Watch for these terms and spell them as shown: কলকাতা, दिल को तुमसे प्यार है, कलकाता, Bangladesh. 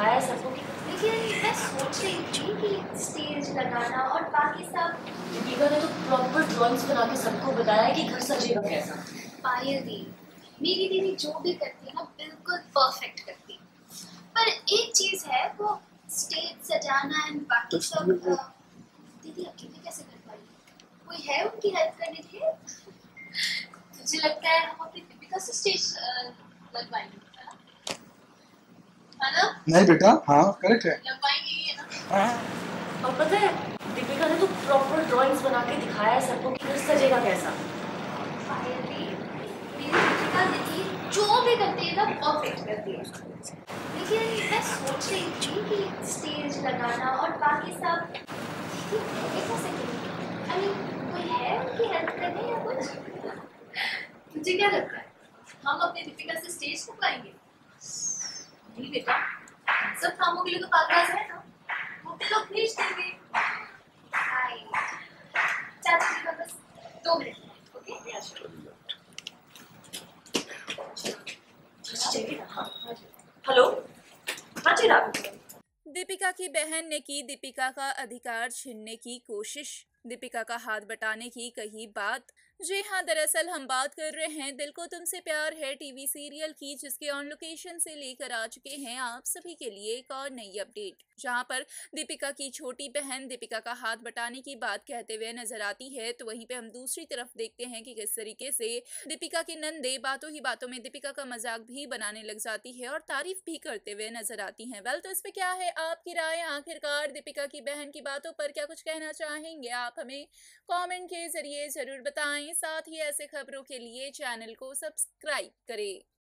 दिखाया सबको कि देखिए मैं सोच रही थी कि स्टेज लगाना और बाकी सब दीपिका ने तो प्रॉपर ड्रॉइंग्स बना के सबको बताया कि घर सजेगा कैसा। पायल दी मेरी दीदी जो भी करती है ना बिल्कुल परफेक्ट करती, पर एक चीज़ है वो स्टेज सजाना एंड बाकी सब दीदी अकेले कैसे कर पाई। कोई है उनकी हेल्प करने के लिए? मुझे लगता है हम अपनी दीपिका से स्टेज लगवाएंगे ना? नहीं बेटा, हाँ करेक्ट है, है ना? और पता है दीपिका ने तो प्रॉपर ड्राइंग्स बना के दिखाया है सबको कि घर सजेगा कैसा। दीपिका देखिए जो भी करती है ना परफेक्ट करती है। देखिए मैं सोच रही थी कि स्टेज लगाना और बाकी सब कैसे करेंगे। अरे कोई है उनकी हेल्प करने या कुछ? मुझे क्या लगता है हम अपनी दीपिका से स्टेज लगवाएंगे? नहीं बेटा, सब कामों के लिए तो पागल है ना, वो तो लोग भेज देंगे। चाचा जी का बस 2 मिनट, ओके? हेलो, हाँ जी राम। दीपिका की बहन ने की दीपिका का अधिकार छीनने की कोशिश, दीपिका का हाथ बटाने की कही बात। जी हाँ, दरअसल हम बात कर रहे हैं दिल को तुमसे प्यार है टीवी सीरियल की, जिसके ऑन लोकेशन से लेकर आ चुके हैं आप सभी के लिए एक और नई अपडेट, जहाँ पर दीपिका की छोटी बहन दीपिका का हाथ बटाने की बात कहते हुए नजर आती है। तो वहीं पे हम दूसरी तरफ देखते हैं कि किस तरीके से दीपिका के नंदे बातों ही बातों में दीपिका का मजाक भी बनाने लग जाती है और तारीफ भी करते हुए नजर आती है। वेल, तो इस पर क्या है आपकी राय? आखिरकार दीपिका की बहन की बातों पर क्या कुछ कहना चाहेंगे आप? हमें कमेंट के जरिए जरूर बताएं। साथ ही ऐसे खबरों के लिए चैनल को सब्सक्राइब करें।